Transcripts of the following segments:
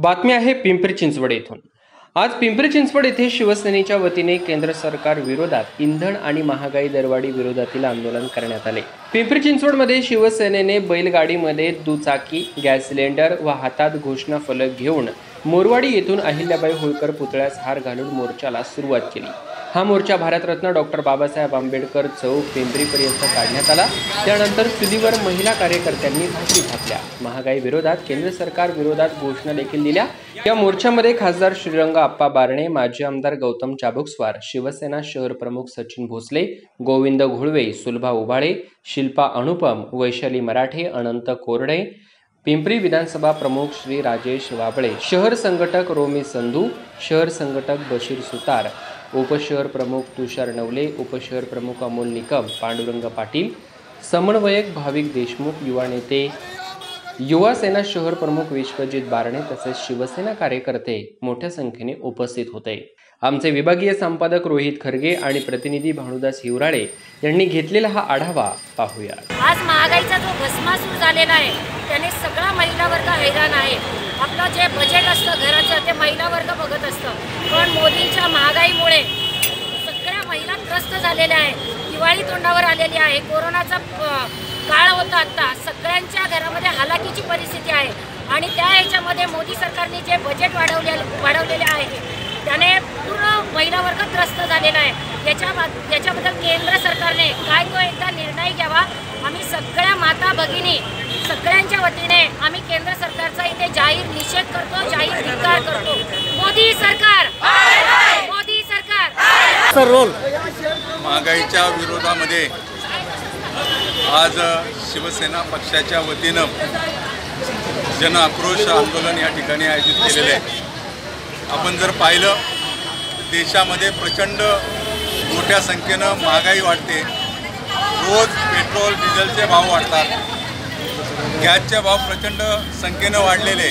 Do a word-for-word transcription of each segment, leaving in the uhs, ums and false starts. बातमी आहे पिंपरी चिंचवड येथून। आज पिंपरी चिंचवड येथे शिवसेनेच्या वतीने केंद्र सरकार विरोधात इंधन आणि महागाई दरवाढी विरोधातील आंदोलन करण्यात आले। पिंपरी चिंचवडमध्ये शिवसेनेने बैलगाडीमध्ये दुचाकी, गॅस सिलेंडर व हातात घोषणा फलक घेऊन मोरवाडी येथून अहिल्याबाई होळकर पुतळ्यास हार घालून मोर्चाला सुरुवात केली। हा मोर्चा भारतरत्न डॉक्टर बाबासाहेब आंबेडकर चौक पिंपरीपर्यंत काढण्यात आला। त्यानंतर चुलीवर महिला कार्यकर्त्यांनी भाषणे घातल्या। महागाई विरोधात, केंद्र सरकार विरोधात घोषणा देखील दिल्या। या मोर्चामध्ये खासदार श्रीरंग आप्पा बारणे, माजी आमदार गौतम चाबुकस्वार, शिवसेना शहर प्रमुख सचिन भोसले, गोविंद घुडवे, सुलभा उभाळे, शिल्पा अनुपम, वैशाली मराठे, अनंत कोरडे, पिंपरी विधानसभा प्रमुख श्री राजेश वाबळे, शहर संघटक रोमी संधू, शहर संघटक बशीर सुतार, उपशहर प्रमुख तुषार नवले, उपशहर प्रमुख अमोल निकम, पांडुरंग पाटील, समन्वयक भाविक देशमुख, युवा नेते युवा सेना शहर प्रमुख विश्वजित बारणे तसेच शिवसेना कार्यकर्ते मोठ्या संख्येने उपस्थित होते। आमचे विभागीय संपादक रोहित खरगे आणि प्रतिनिधी भानुदास हिवराडे यांनी घेतलेला हा आढावा पाहूया। आज महागाईचा जो भस्मासूर झालेला आहे त्याने सगळा महिला वर्ग हैराण आहे। आपलं जे बजेट असतं घराचं ते महिला वर्ग बघत असतं, पण मोदींच्या महागाईमुळे सगळ्या महिला त्रस्त झालेल्या आहेत। दिवाळी तोंडावर आलेली आहे, कोरोनाचा काळ होता, आता सगळ्यांच्या घरामध्ये हालाकीची परिस्थिती आहे आणि त्या ह्याच्यामध्ये मोदी सरकारने जे बजेट वाढवले वाढवलेले आहे त्याने पूर्ण महिला वर्ग त्रस्त झालेला आहे। याच्या याच्याबद्दल केंद्र सरकारने काय तो एकदा निर्णय घ्यावा। आम्ही सगळ्या माता भगिनी सगळ्यांच्या वतीने आम्ही केंद्र सरकारचा इथे जाहीर निषेध करतो, जाहीर धिक्कार करतो। मोदी सरकार हाय हाय, मोदी सरकार सर रोल। महागाईच्या विरोधामध्ये आज शिवसेना पक्षाच्या वतीनं जन आक्रोश आंदोलन या ठिकाणी आयोजित केलेले आहे। आपण जर पाहिलं देशामध्ये प्रचंड मोठ्या संख्येनं महागाई वाढते। रोज पेट्रोल डिझेलचे भाव वाढतात, गॅसचे भाव प्रचंड संख्येनं वाढलेले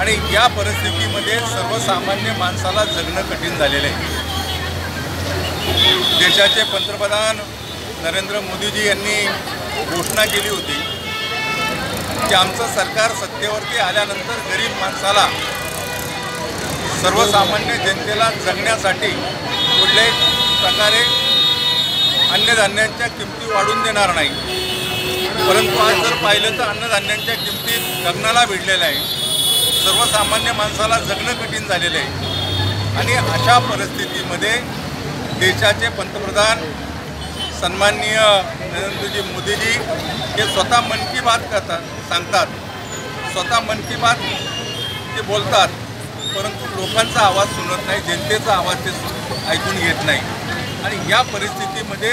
आणि या परिस्थितीमध्ये सर्वसामान्य माणसाला जगणं कठीण झालेलं आहे। देशाचे पंतप्रधान नरेंद्र मोदीजी यांनी घोषणा केली होती की आमचं सरकार सत्तेवरती आल्यानंतर गरीब माणसाला, सर्वसामान्य जनतेला जगण्यासाठी कुठल्याही प्रकारे अन्नधान्यांच्या किमती वाढून देणार नाही। परंतु आज जर पाहिलं तर अन्नधान्यांच्या किमती गगनाला भिडलेल्या आहे, सर्वसामान्य माणसाला जगणं कठीण झालेलं आहे आणि अशा परिस्थितीमध्ये देशाचे पंतप्रधान सन्माननीय नरेंद्रजी मोदीजी हे स्वतः मन की बात करतात, सांगतात, स्वतः मन की बात ते बोलतात, परंतु लोकांचा आवाज सुनत नाही, जनतेचा आवाज ते ऐकून घेत नाही आणि या परिस्थितीमध्ये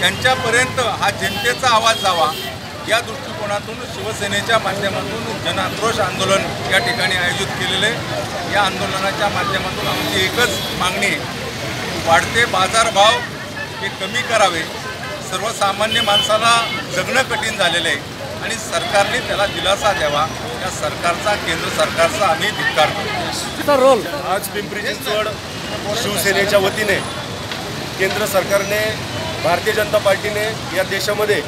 त्यांच्यापर्यंत हा जनतेचा आवाज जावा या दृष्टिकोनातून शिवसेनेच्या माध्यमातून जन आक्रोश आंदोलन या ठिकाणी आयोजित केलेले। या आंदोलनाच्या माध्यमातून आमची एकच मागणी, वाढते बाजारभाव हे कमी करावे। सर्वसामान्य माणसाला जगणं कठीण झालेलं आहे आणि सरकारने त्याला दिलासा द्यावा। या सरकारचा, केंद्र सरकारचा आम्ही धिक्कार करतो। रोल आज पिंपरी चिंचवड शिवसेनेच्या वतीने केंद्र सरकारने, भारतीय जनता पार्टीने या देशामध्ये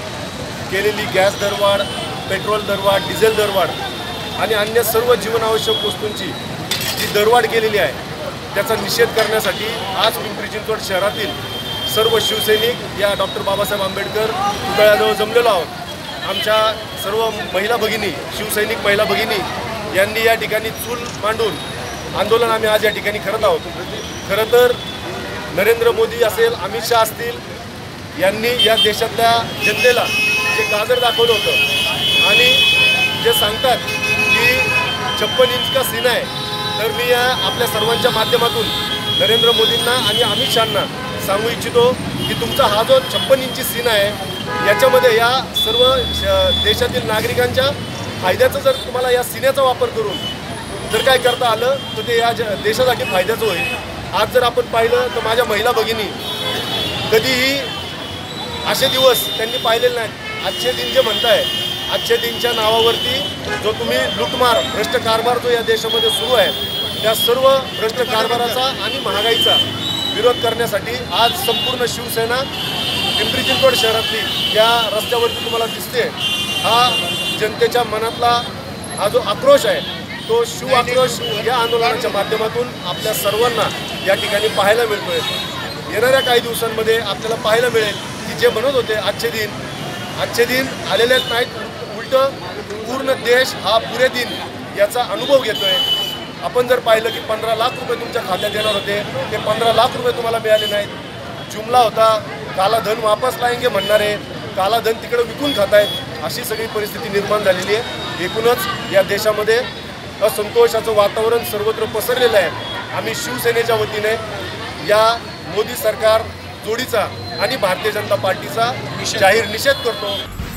केलेली गॅस दरवाढ, पेट्रोल दरवाढ, डिझेल दरवाढ आणि अन्य सर्व जीवनावश्यक वस्तूंची जी दरवाढ केलेली आहे त्याचा निषेध करण्यासाठी आज पिंपरी चिंचवड शहरातील सर्व शिवसैनिक या डॉक्टर बाबासाहेब आंबेडकर पुतळ्याजवळ जमलेलो आहोत। आमच्या सर्व महिला भगिनी, शिवसैनिक महिला भगिनी यांनी या ठिकाणी चूल मांडून आंदोलन आम्ही आज या ठिकाणी करत आहोत। खरं तर नरेंद्र मोदी असेल, अमित शाह असतील, यांनी या देशातल्या जनतेला जे गाजर दाखवलं होतं आणि जे सांगतात की छप्पन इंच का सीना आहे, तर मी या आपल्या सर्वांच्या माध्यमातून नरेंद्र मोदींना आणि अमित शहांना सांगू इच्छितो की तुमचा हा जो छप्पन इंची सीना आहे याच्यामध्ये या सर्व देशातील नागरिकांच्या फायद्याचं जर तुम्हाला या सीनेचा वापर करून जर काय करता आलं तर ते या देशासाठी फायद्याचं होईल। आज जर आपण पाहिलं तर माझ्या महिला भगिनी कधीही असे दिवस त्यांनी पाहिलेले नाहीत। आजचे दिन जे म्हणताय, आजच्या दिनच्या नावावरती जो तुम्ही लूटमार, भ्रष्ट कारभार जो या देशामध्ये सुरू आहे त्या सर्व भ्रष्ट कारभाराचा आणि महागाईचा विरोध करण्यासाठी आज संपूर्ण शिवसेना पिंपरी चिंचवड शहरातली या रस्त्यावरती तुम्हाला दिसते। हा जनतेच्या मनातला हा जो आक्रोश आहे तो शिव आक्रोश या आंदोलनाच्या माध्यमातून आपल्या सर्वांना या ठिकाणी पाहायला मिळतोय। येणाऱ्या काही दिवसांमध्ये आपल्याला पाहायला मिळेल की जे बनत होते आजचे दिन आजचे दिन आलेलेच नाहीत, उलट पूर्ण देश हा पुरे दिन याचा अनुभव घेतोय। आपण जर पाहिलं की पंधरा लाख रुपये तुमच्या खात्यात येणार होते, ते पंधरा लाख रुपये तुम्हाला मिळाले नाहीत। जुमला होता काला धन वापस लाएंगे म्हणणारे काला धन तिकडे विकून खातायत, अशी सगळी परिस्थिती निर्माण झालेली आहे। एकूणच या देशामध्ये असंतोषाचं वातावरण सर्वत्र पसरलेलं आहे। आम्ही शिवसेनेच्या वतीने या मोदी सरकार जोडीचा आणि भारतीय जनता पार्टीचा जाहीर निषेध करतो।